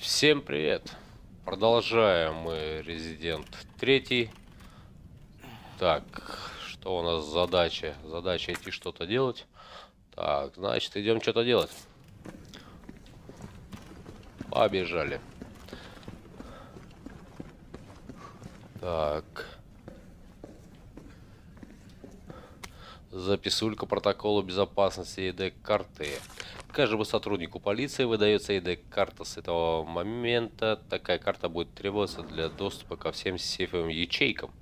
Всем привет! Продолжаем мы Резидент 3. Так, что у нас задача? Задача идти что-то делать. Так, значит, идем что-то делать. Побежали. Так. Записулька протокола безопасности ID-карты. Каждому сотруднику полиции выдается ID-карта. С этого момента такая карта будет требоваться для доступа ко всем сейфовым ячейкам.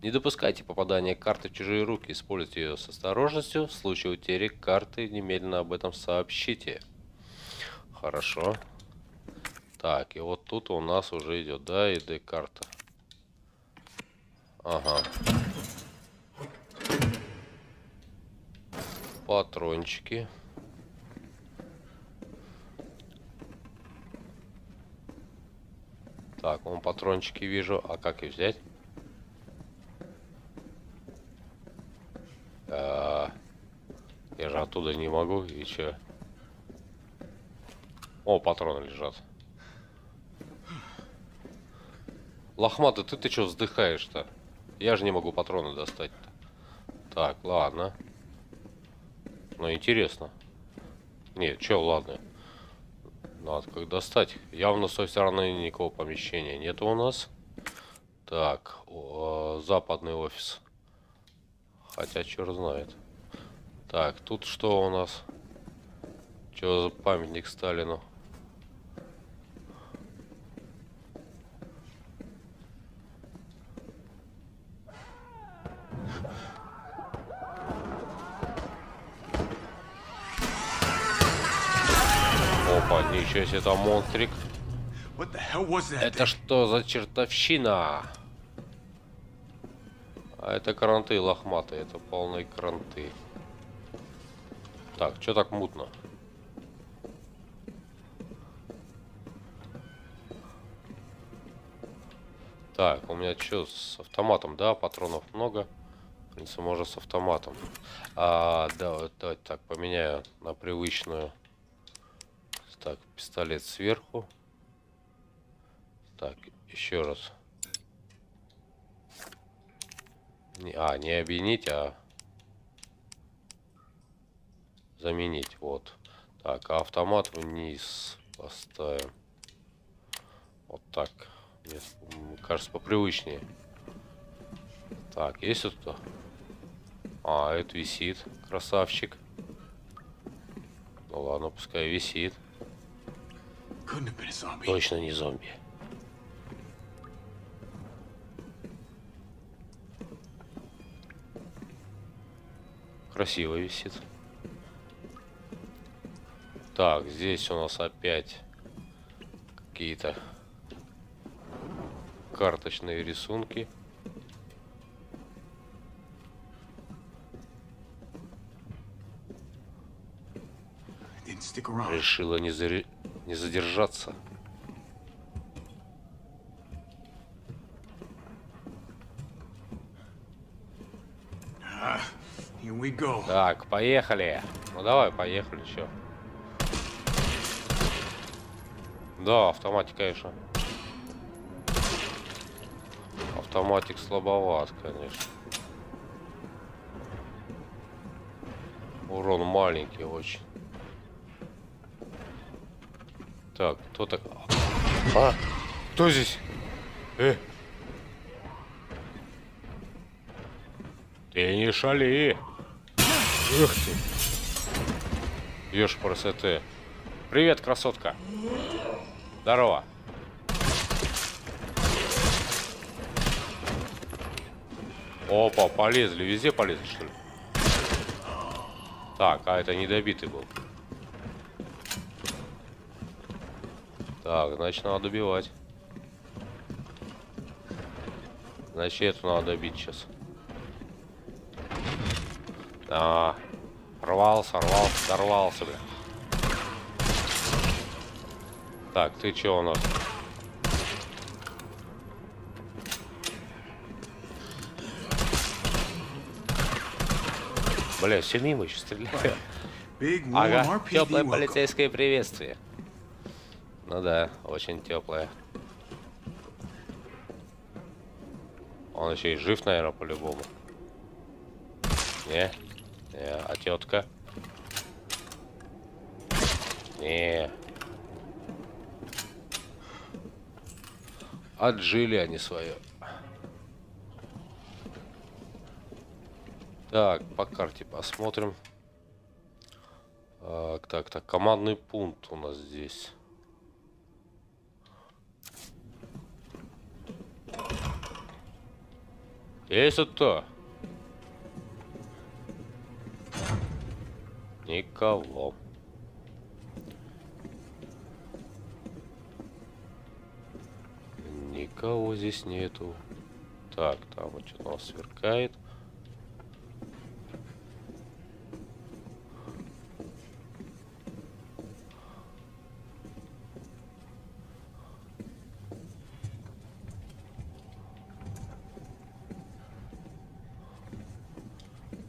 Не допускайте попадания карты в чужие руки. Используйте ее с осторожностью. В случае утери карты немедленно об этом сообщите. Хорошо. Так, и вот тут у нас уже идет, да, ID-карта. Ага. Патрончики. Так, вон патрончики вижу. А как их взять? Я же оттуда не могу. И че? О, патроны лежат. Лохматый, ты че вздыхаешь-то? Я же не могу патроны достать-то. Так, ладно. Ну, интересно. Нет, че, ладно. Надо как достать. Явно с той стороны никакого помещения нет у нас. Так, западный офис. Хотя, черт знает. Так, тут что у нас? Че за памятник Сталину? Ничего себе, это монстрик. Это что за чертовщина? А это кранты лохматые, это полные кранты. Так, что так мутно? Так, у меня что, с автоматом, да? Патронов много. В принципе, можно с автоматом. Да, так, поменяю на привычную. Так, пистолет сверху. Так, еще раз. Не объединить, а заменить. Вот. Так, а автомат вниз поставим. Вот так. Мне кажется, попривычнее. Так, есть вот кто? А, это висит. Красавчик. Ну ладно, пускай висит. Точно не зомби. Красиво висит. Так, здесь у нас опять какие-то карточные рисунки. Решила не задержаться. Так, поехали. Ну давай, поехали, все. Да, автоматик, конечно. Автоматик слабоват, конечно. Урон маленький очень. Так, кто так? А, кто здесь? Ты не шали. Ух ты. Ешь красоты. Привет, красотка. Здорово. Опа, полезли. Везде полезли, что ли? Так, а это недобитый был. Так, значит, надо добивать. Значит, эту надо добить сейчас. Да. Рвался, дорвался, бля. Так, ты че у нас? Бля, сильнее мы еще стреляем. Ага, теплое полицейское приветствие. Ну да, очень теплая. Он еще и жив, наверное, по-любому. Не? Не, а тетка? Не. Отжили они свое. Так, по карте посмотрим. Так, командный пункт у нас здесь. Есть это? Никого. Никого здесь нету. Так, там вот что-то у нас сверкает.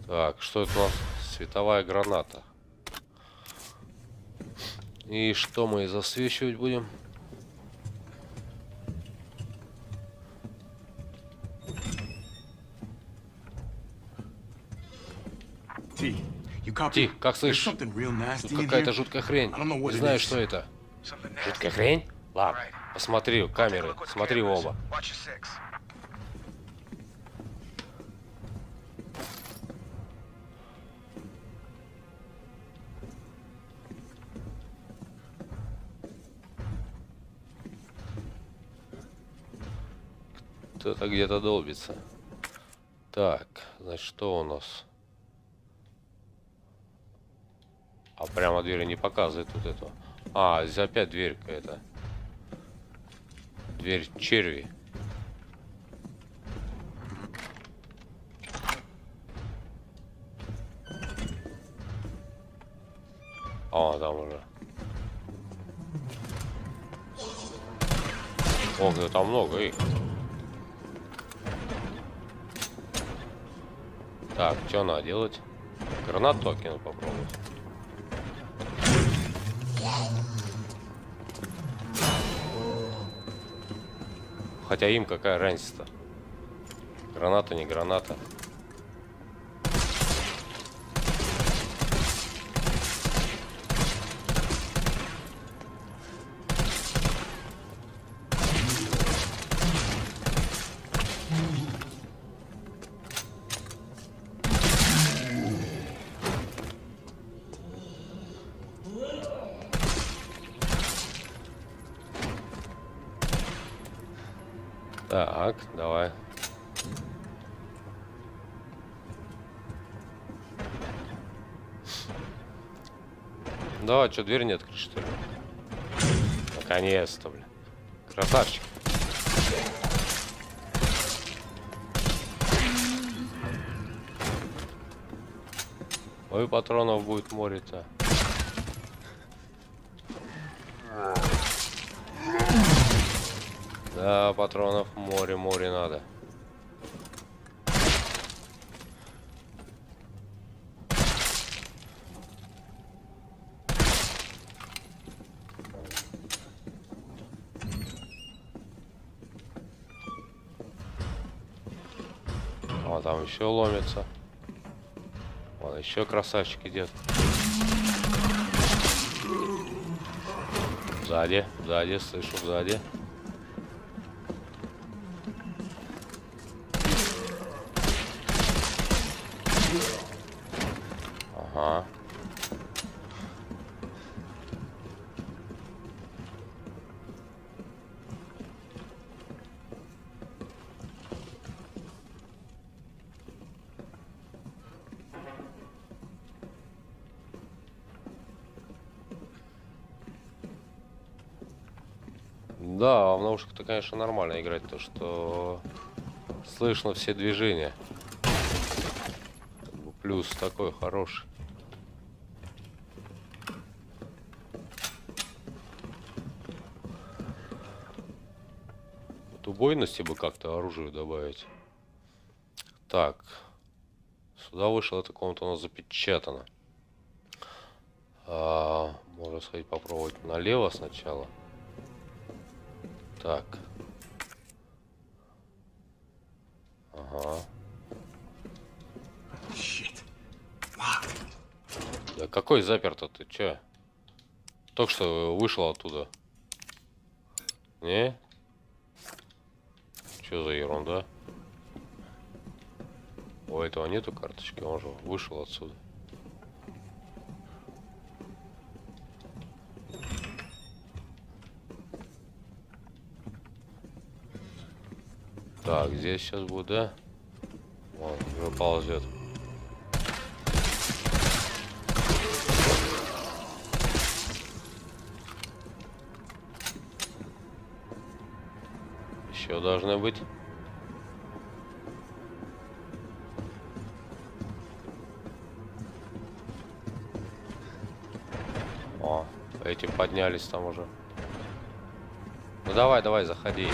Так, что это у нас? Световая граната. И что мы засвечивать будем? Ти, как слышишь? Тут какая-то жуткая хрень. Не знаю, что это. Жуткая хрень? Ладно, посмотри, камеры, смотри оба. Кто-то где-то долбится. Так, значит, что у нас? А прямо двери не показывает вот этого. А, здесь опять дверь какая-то. Дверь черви. А, там уже. О, да там много их. Так, что надо делать? Гранат токена попробовать. Хотя им какая разница-то? Граната, не граната. Так, давай. Давай, что, дверь не открыть, что ли? Наконец-то, бля. Красавчик. Ой, патронов будет море-то. Да, патронов море надо. А там еще ломится. Вон еще красавчик идет. Сзади, слышу, сзади. Да, в наушниках-то, конечно, нормально играть, то что слышно все движения. Плюс такой хороший. Вот убойности бы как-то оружию добавить. Так. Сюда вышел, эта комната у нас запечатана. Можно сходить попробовать налево сначала. Так. Ага. Да какой заперто ты? Че? Только что вышел оттуда. Не? Че за ерунда? У этого нету карточки, он же вышел отсюда. Так, здесь сейчас будет, да? Вон, уже ползет. Еще должны быть. О, эти поднялись там уже. Ну давай, давай, заходи.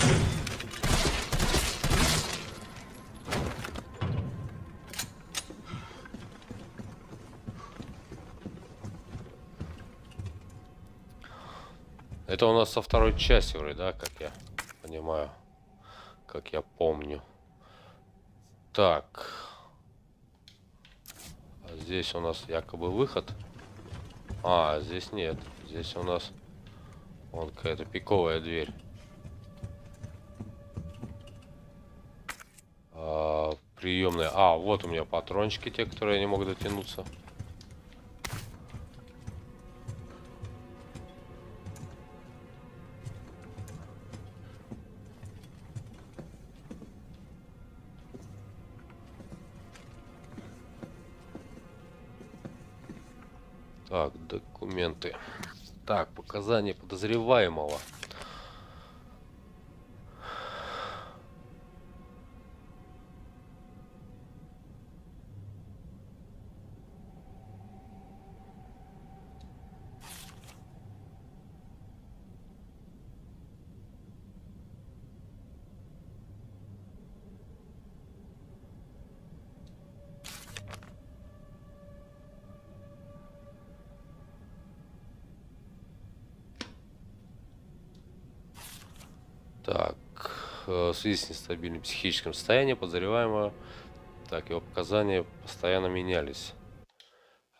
Это у нас со второй части вроде, да, как я понимаю, как я помню. Так. А здесь у нас якобы выход. А, здесь нет. Здесь у нас вон какая-то пиковая дверь. А, приемная. А, вот у меня патрончики, те, которые не могут дотянуться. Так, документы. Так, показания подозреваемого. Так, в связи с нестабильным психическим состоянием подозреваемого, так, его показания постоянно менялись.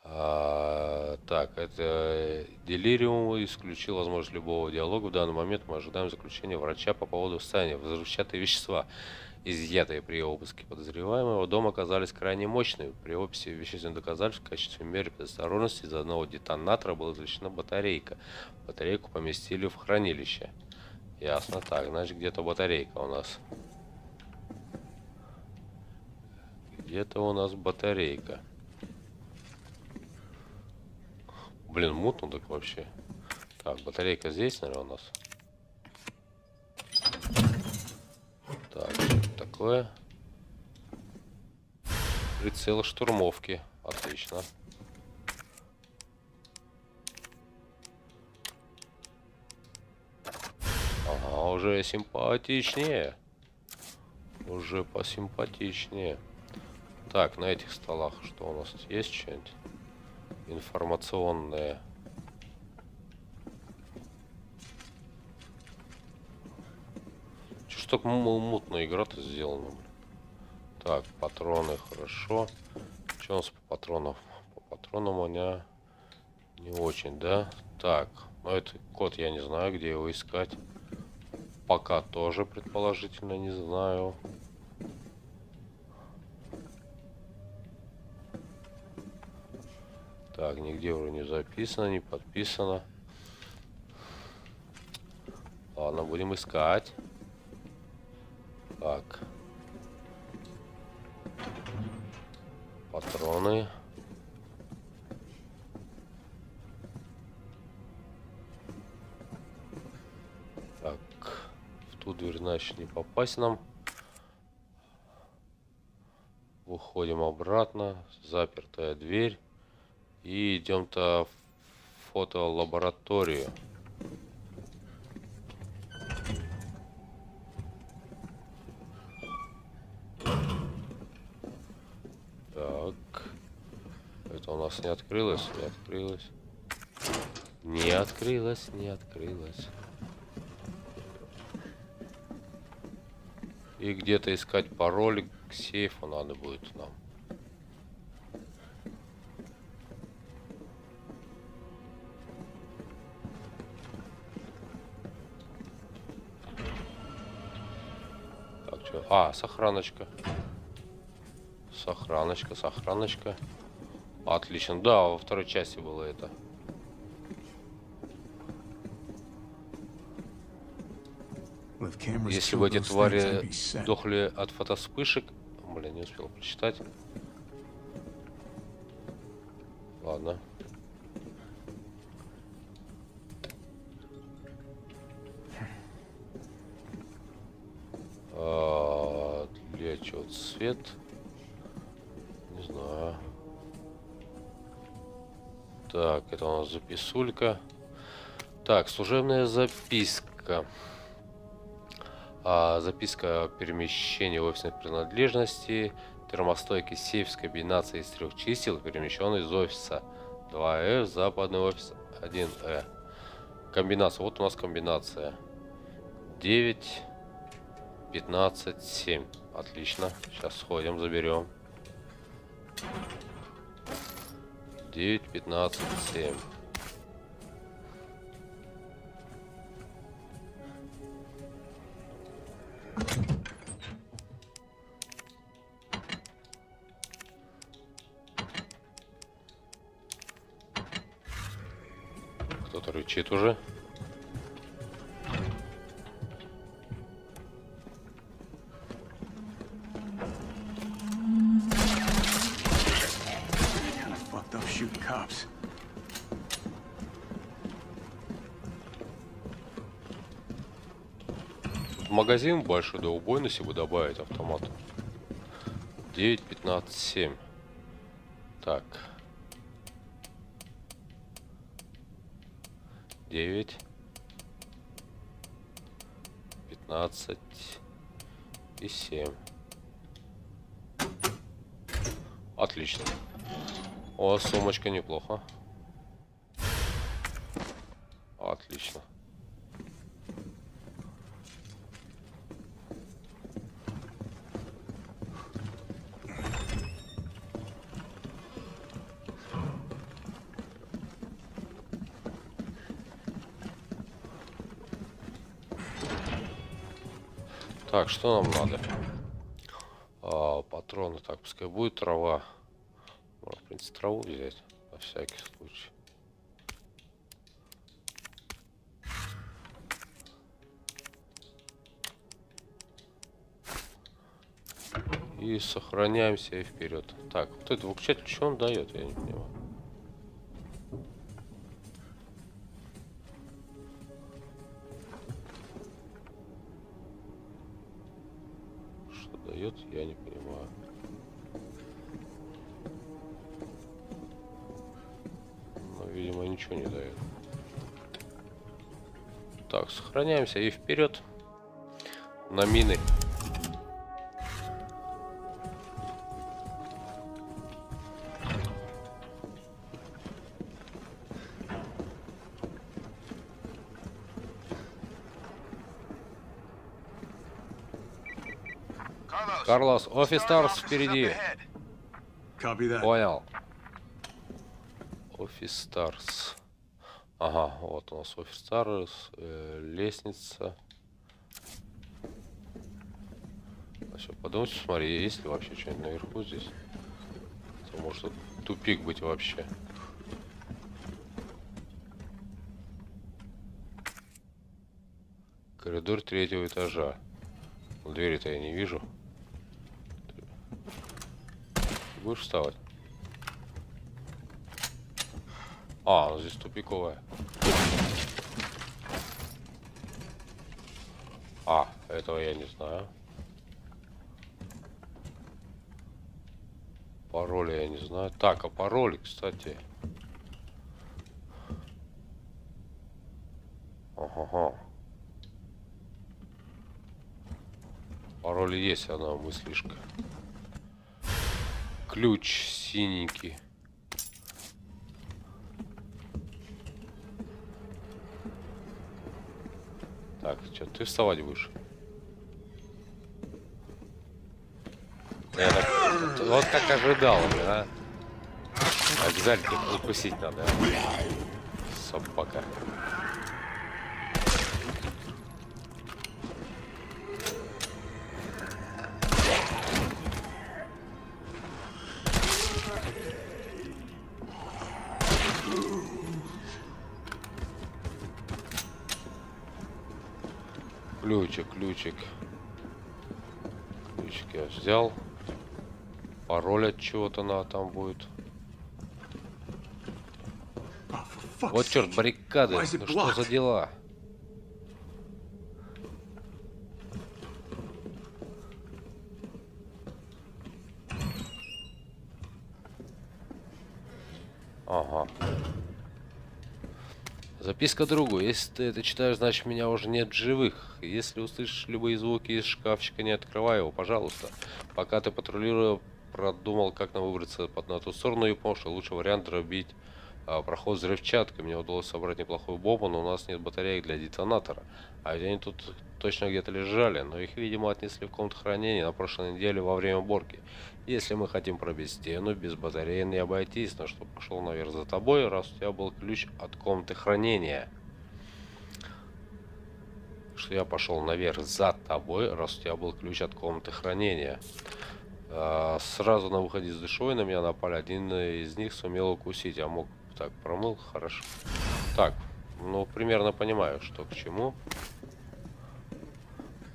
Так, это делириум исключил возможность любого диалога. В данный момент мы ожидаем заключения врача по поводу состояния. Взрывчатые вещества, изъятые при обыске подозреваемого дома, оказались крайне мощными. При описи вещественных доказательств в качестве меры предосторожности из одного детонатора была извлечена батарейка. Батарейку поместили в хранилище. Ясно, так, значит, где-то батарейка у нас. Где-то у нас батарейка. Блин, мутно так вообще. Так, батарейка здесь, наверное, у нас. Так, что такое? Прицел штурмовки. Отлично. Уже симпатичнее. Уже посимпатичнее. Так, на этих столах что у нас есть? Что-нибудь информационное. Что так мутная игра-то сделана? Так, патроны, хорошо. Что у нас по патронам? По патронам у меня не очень, да? Так, ну этот код я не знаю, где его искать. Пока тоже, предположительно, не знаю. Так, нигде уже не записано, не подписано. Ладно, будем искать. Так. Патроны. Дверь, значит, не попасть нам. Выходим обратно. Запертая дверь. И идем-то в фотолабораторию. Так. Это у нас не открылось? Не открылось. Не открылось, не открылось. И где-то искать пароль к сейфу надо будет нам. Так, что? А, сохраночка. Сохраночка, сохраночка. Отлично. Да, во второй части было это. Если бы эти твари дохли от фотоспышек... Блин, не успел прочитать. Ладно. Для чего цвет? Не знаю. Так, это у нас записулька. Так, служебная записка. Записка о перемещении офисных принадлежностей. Термостойкий сейф с комбинацией из 3 чисел, перемещенный из офиса. 2F, западный офис, 1E. Комбинация. Вот у нас комбинация. 9, 15, 7. Отлично. Сейчас сходим, заберем. 9, 15, 7. Кто-то рычит уже. Магазин большой до убойности бы добавить автомат. 9, 15, 7. Так. 9, 15 и 7. Отлично. О, сумочка неплохо. Отлично. Так, что нам надо? Патроны, так, пускай будет трава. Можно, в принципе, траву взять, на всякий случай. И сохраняемся и вперед. Так, вот этот выключатель, что он дает, я не понимаю. Я не понимаю. Но, видимо, ничего не дает. Так, сохраняемся и вперед. На мины. Карлос, офис S.T.A.R.S. впереди. Понял. Офис S.T.A.R.S. Ага, вот у нас офис S.T.A.R.S. Лестница. Сейчас подумай, смотри, есть ли вообще что-нибудь наверху здесь. Это может тупик быть вообще. Коридор 3-го этажа. Двери-то я не вижу. Будешь вставать? А, ну здесь тупиковая. А, этого я не знаю. Пароль я не знаю. Так, а пароль, кстати. Ага. Пароль есть, она мыслишка. Ключ синенький. Так, что, ты вставать будешь? Я так, вот как ожидал, да? Обязательно запустить надо. Собака. Ключик я взял. Пароль от чего-то на там будет. Вот черт, баррикады. Ну что за дела? Ага. Записка другу. Если ты это читаешь, значит меня уже нет в живых. Если услышишь любые звуки из шкафчика, не открывай его, пожалуйста. Пока ты патрулируя, продумал, как нам выбраться на ту сторону, и понял, что лучший вариант дробить проход взрывчаткой. Мне удалось собрать неплохую бомбу, но у нас нет батареек для детонатора. А ведь они тут точно где-то лежали, но их, видимо, отнесли в комнату хранения на прошлой неделе во время уборки. Если мы хотим пробить стену, без батареи не обойтись, но чтобы пошел наверх за тобой, раз у тебя был ключ от комнаты хранения. Что я пошел наверх за тобой, раз у тебя был ключ от комнаты хранения. Сразу на выходе из душевой на меня напали, один из них сумел укусить, я мог... Так, промыл, хорошо. Так, ну, примерно понимаю, что к чему.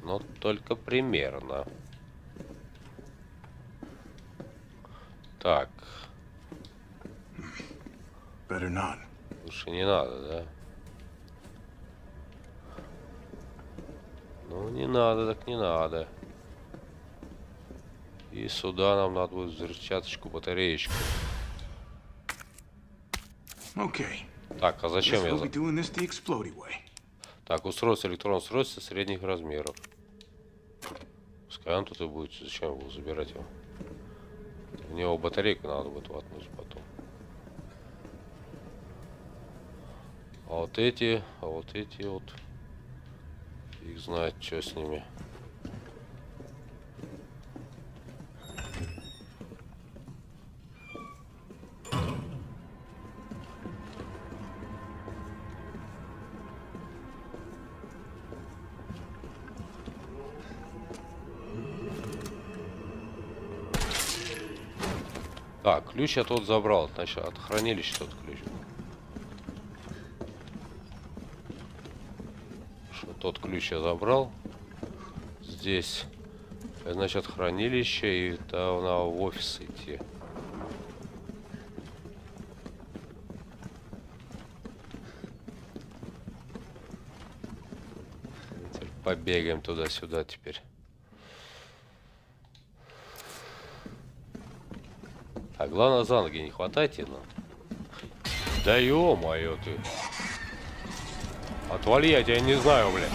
Но только примерно. Так. Лучше не надо, да? Ну, не надо, так не надо. И сюда нам надо будет взрывчаточку, батареечку. Okay. Так, а зачем я... Так, устройство электронного устройства средних размеров. Пускай он тут и будет. Зачем его забирать его? У него батарейку надо будет воткнуть потом. А вот эти, вот. Их знает, что с ними. Так, ключ я тот забрал, значит, от хранилища тот ключ. Что, тот ключ я забрал. Здесь, значит, хранилище, и там на офис идти. Побегаем туда-сюда теперь. А главное, за ноги не хватайте, но... Да ё-моё ты! Отвали, я тебя не знаю, блядь!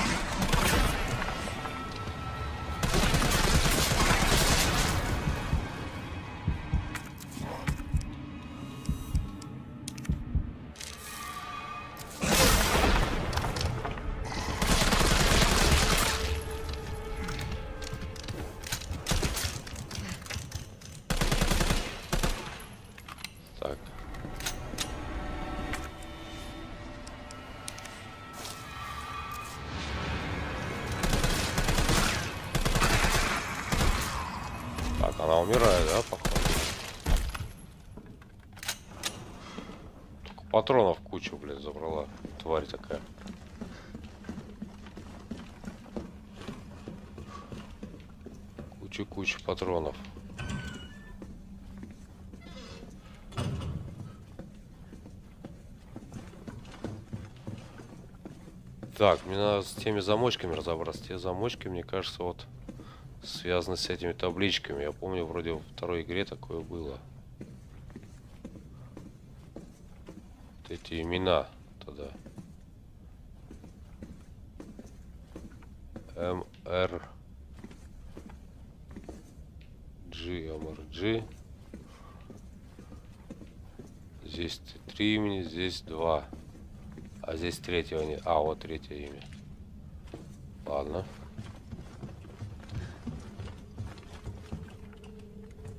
Она умирает, да, походу? Только патронов кучу, блин, забрала. Тварь такая. Кучу патронов. Так, мне надо с теми замочками разобраться. Те замочки, мне кажется, вот... связано с этими табличками. Я помню, вроде во второй игре такое было. Вот эти имена тогда. МРГ. Здесь 3 имени, здесь 2. А здесь третьего нет. А, вот третье имя. Ладно.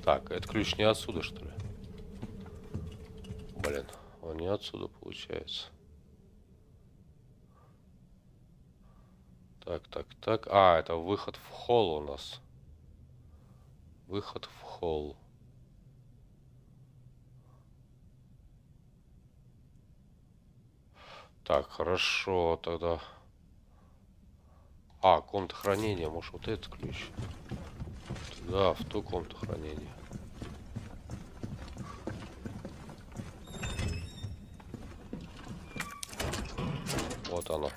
Так, этот ключ не отсюда, что ли? Блин, он не отсюда получается. Так, так, так. А, это выход в холл у нас. Выход в холл. Так, хорошо, тогда... А, комната хранения, может, вот этот ключ? Да, в ту комнату хранения. Вот оно.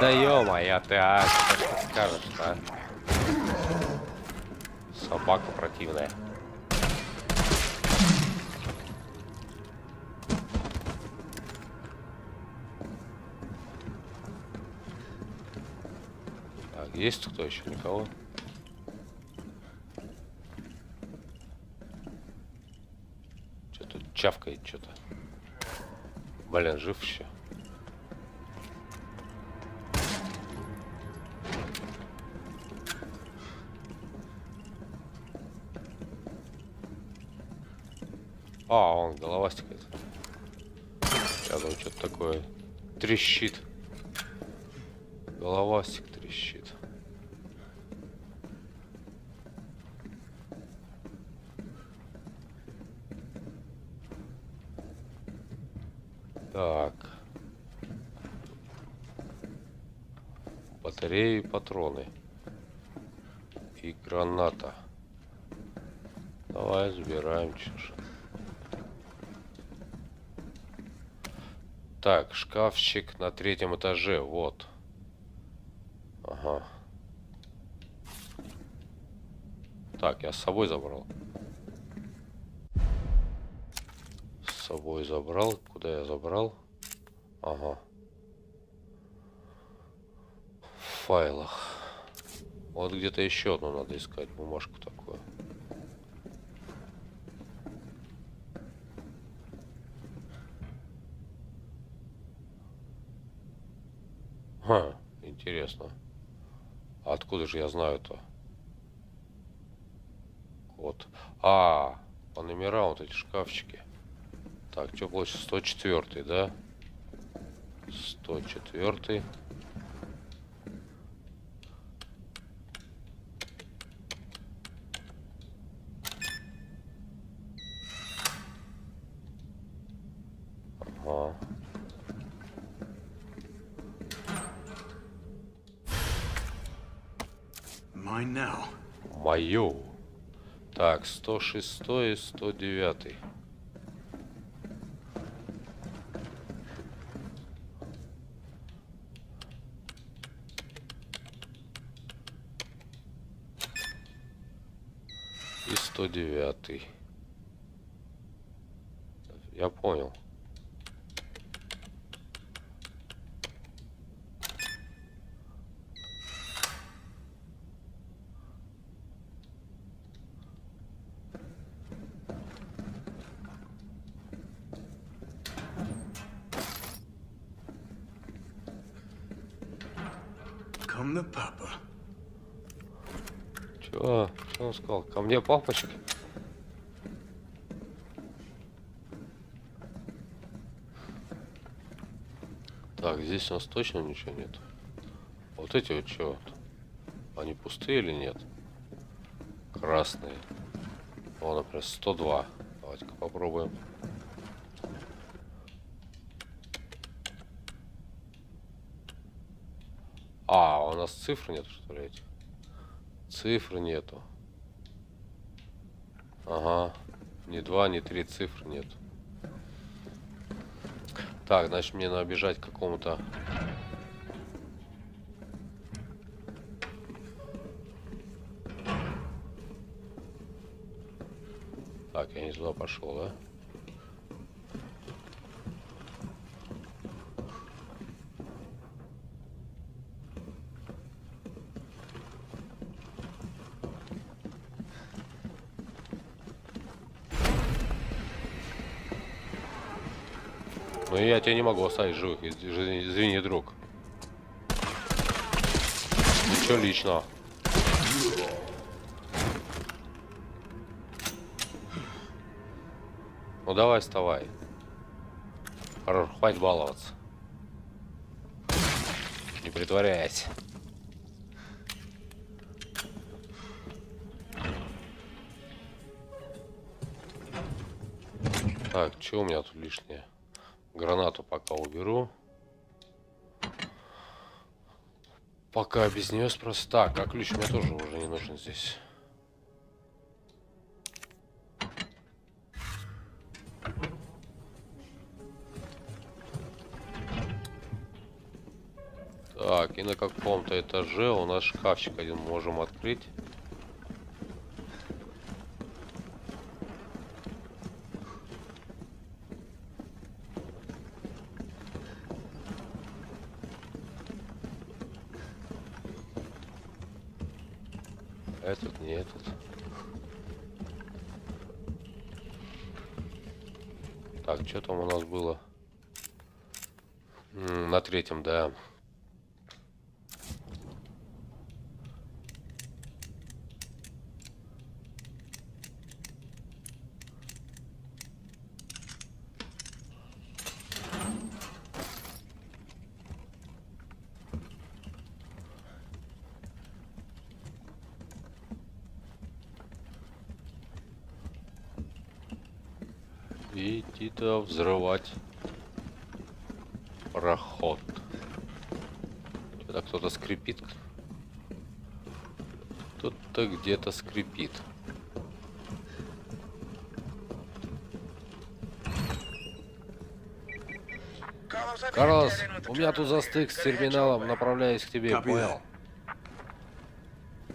Да ё-моё, ты, а, что ты скажешь, а? Собака противная. Так, есть кто еще? Никого? Что-то чавкает, что-то. Блин, жив еще. А, он головастик. Я думаю, что-то такое трещит. Головастик трещит. Так. Батареи, патроны. И граната. Давай, забираем чушь. Так, шкафчик на 3-м этаже, вот. Ага. Так, я с собой забрал. С собой забрал. Куда я забрал? Ага. В файлах. Вот где-то еще одну надо искать, бумажку такую. Ха, интересно. А откуда же я знаю-то? Вот. А, по номерам вот эти шкафчики. Так, что получится? 104, да? 104. Ага. Мою. Так, 106 и 109. И 109. Я понял. Чё? Что он сказал? Ко мне, папочек? Так, здесь у нас точно ничего нет. Вот эти вот чё? Они пустые или нет? Красные. О, например, 102. Давайте-ка попробуем. А, у нас цифр нет, что ли, этих? Цифр нету. Ага. Ни 2, ни 3 цифр нет. Так, значит, мне надо бежать к какому-то... Так, я не туда пошел, да? Ну я тебя не могу оставить живых, извини, друг. Ничего личного. Ну давай, вставай. Хватит баловаться. Не притворяйся. Так, что у меня тут лишнее? Гранату пока уберу. Пока без нее спросу. Так, а ключ мне тоже уже не нужен здесь. Так, и на каком-то этаже у нас шкафчик один можем открыть. Этот, не этот. Так, что там у нас было? На третьем, да. Идти-то взрывать проход. Что-то кто-то скрипит. Кто-то где-то скрипит. Карлос, у меня тут застык с терминалом, направляюсь к тебе, понял?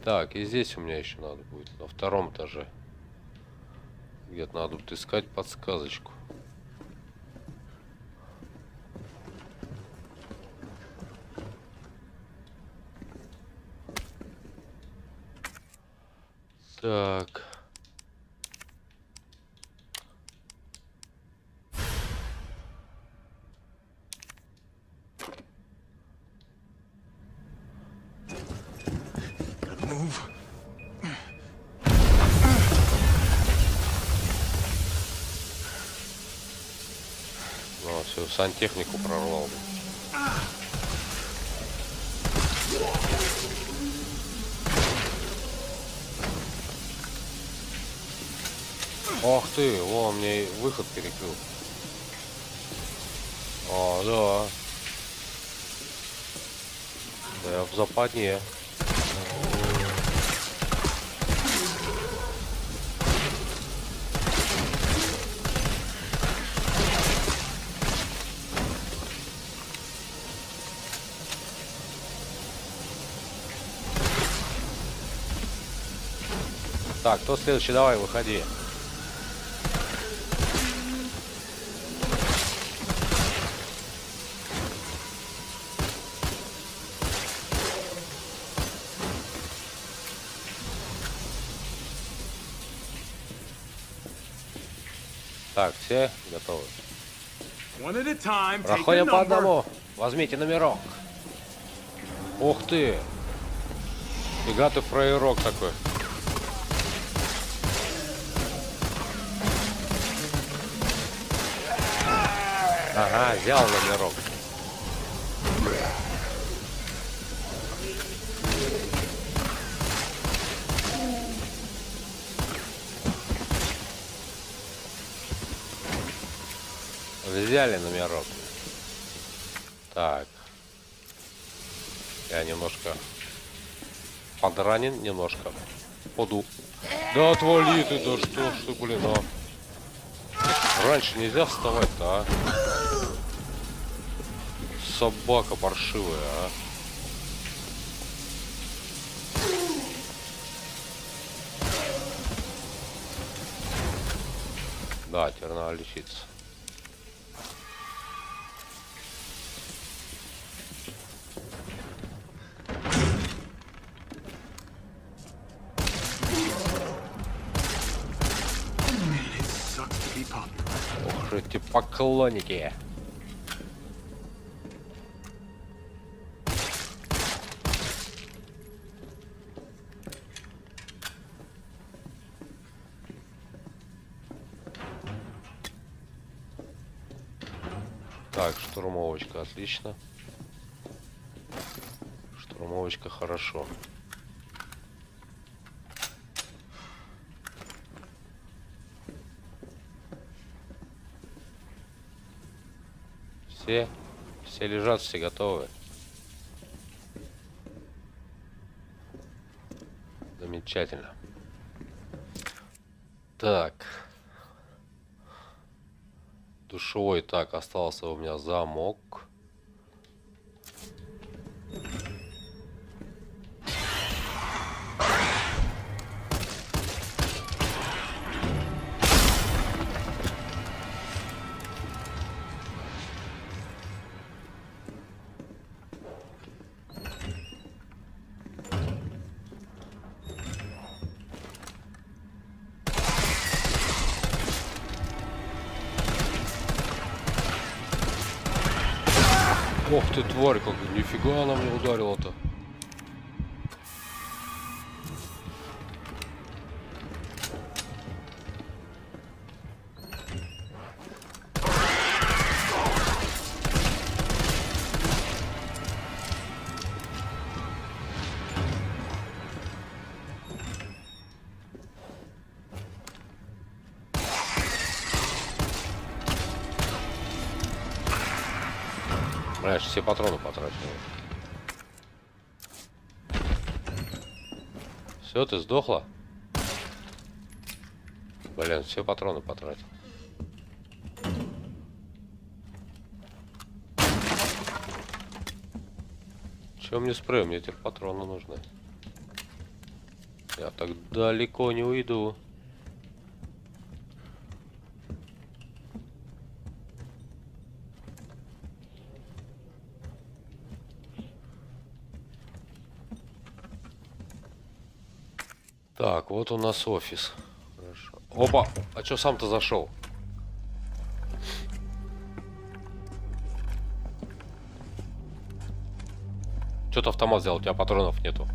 Так, и здесь у меня еще надо будет, на втором этаже. Где-то надо будет искать подсказочку. Так. Сантехнику прорвал. Ох ты, вон мне выход перекрыл. О, да. Да я в западне. Так, кто следующий? Давай, выходи. Так, все готовы. Проходим по одному. Возьмите номерок. Ух ты. Фига ты фраерок такой. Ага, взял номерок. Взяли номерок. Так. Я немножко подранен, немножко поду. Да отвали ты, да что ж ты, блин, а. Раньше нельзя вставать-то, а? Собака паршивая, а? Да, теперь надо лечиться. Ох, эти поклонники. Так, штурмовочка, отлично. Штурмовочка, хорошо. Все лежат, все готовы. Замечательно. Так. Душевой, так, остался у меня замок. Ох ты, тварь, как нифига она мне ударила-то. Все патроны потратил. Все, ты сдохла? Блин, все патроны потратил. Чё мне спрей? Мне теперь патроны нужны. Я так далеко не уйду. Так, вот у нас офис. Хорошо. Опа! А чё сам-то зашел? Чё ты автомат взял? У тебя патронов нету.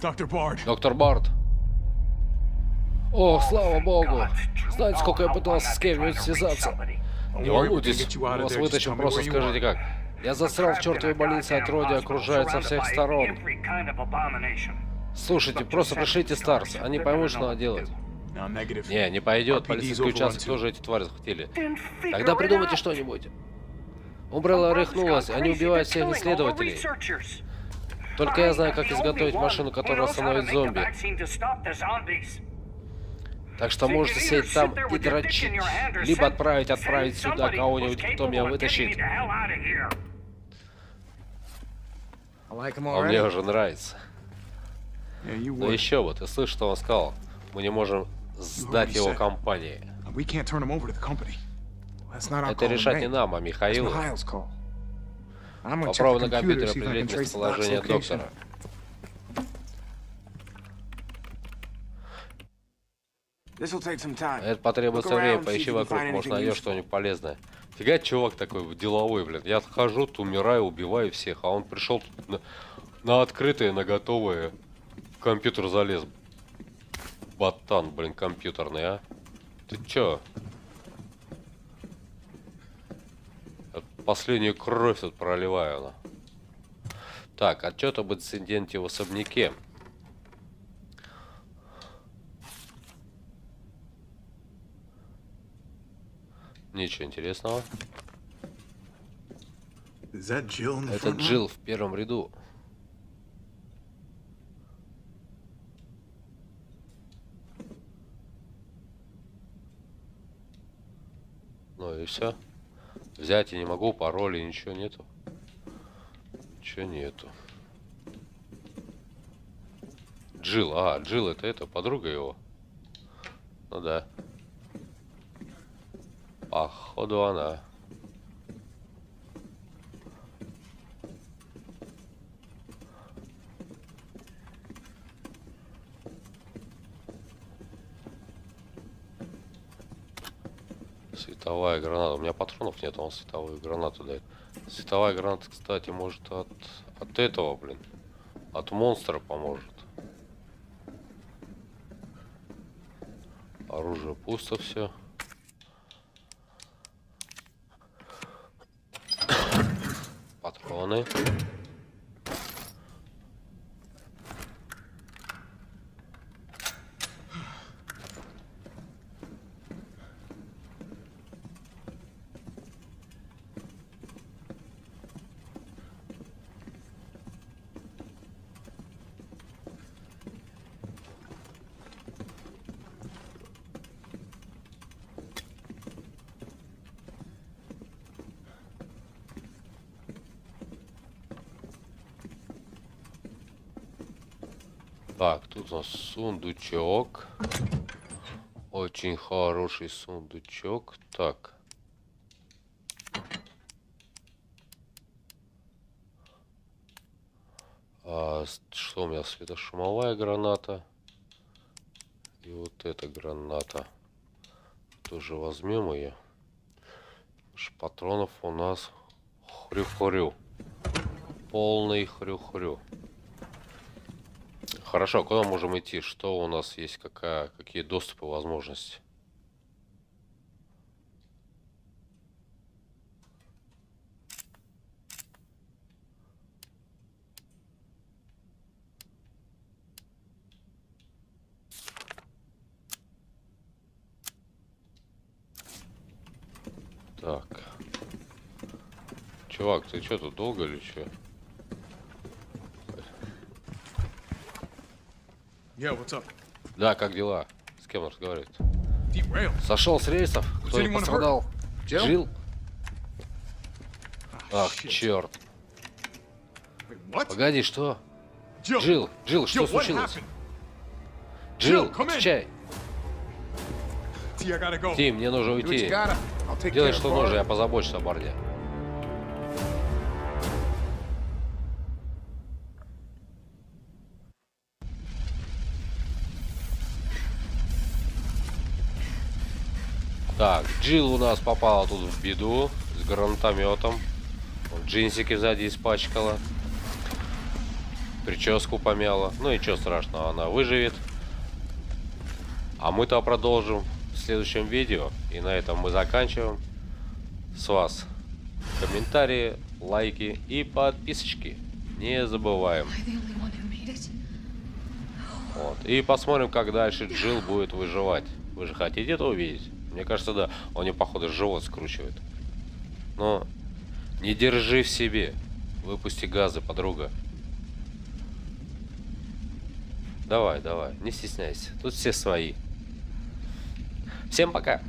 Доктор Барт. Доктор Барт. О, слава богу! Знаете, сколько я пытался с кем-нибудь связаться? Не волнуйтесь, вас вытащим, просто скажите как. Я застрял в чертовой больнице, отродье окружает со всех сторон. Слушайте, просто пришлите Старс, они поймут, что надо делать. Не, не пойдет, полицейский участок тоже эти твари захотели. Тогда придумайте что-нибудь. Амбрелла рыхнулась, они убивают всех исследователей. Только я знаю, как изготовить машину, которая остановит зомби. Так что можете сесть там и дрочить, либо отправить сюда кого-нибудь, кто меня вытащит. А мне уже нравится. Но еще вот, ты слышишь, что он сказал? Мы не можем сдать его компании. Это решать не нам, а Михаилу. Попробуй на компьютере определить местоположение доктора. Это потребуется время, поищи вокруг, может найдешь что-нибудь полезное. Фига, чувак такой деловой, блин. Я хожу, умираю, убиваю всех, а он пришел тут на открытые, на готовые. В компьютер залез. Ботан, блин, компьютерный, а? Ты чё? Последнюю кровь тут проливаю, она. Так, отчет об инциденте в особняке. Ничего интересного. Это Джилл в первом ряду. Ну и все. Взять я не могу, паролей ничего нету. Ничего нету. Джилл, а, Джилл это подруга его. Ну да. Походу она. Световая граната. У меня патронов нет, он световую гранату дает. Световая граната, кстати, может от этого, блин. От монстра поможет. оружие пусто все. Патроны. Так, тут у нас сундучок. Очень хороший сундучок. Так. А, что у меня? Светошумовая граната. И вот эта граната. Тоже возьмем ее. Патронов у нас хрю-хрю. Полный хрю-хрю. Хорошо, куда можем идти? Что у нас есть? Какие доступы, возможности? Так. Чувак, ты что тут долго или что? Да, как дела? С кем он разговаривает? Сошел с рейсов? Кто-нибудь пострадал? Джилл? Ах, черт. Погоди, что? Джилл, что случилось? Джилл, отвечай. Тим, мне нужно уйти. Делай, что нужно, я позабочусь о парне. Так, Джилл у нас попала тут в беду с гранатометом. Джинсики сзади испачкала. Прическу помяла. Ну и ничего страшного, она выживет. А мы-то продолжим в следующем видео. И на этом мы заканчиваем. С вас комментарии, лайки и подписочки. Не забываем. Вот. И посмотрим, как дальше Джилл будет выживать. Вы же хотите это увидеть? Мне кажется, да. Он ее, походу, живот скручивает. Но не держи в себе. Выпусти газы, подруга. Давай, давай. Не стесняйся. Тут все свои. Всем пока.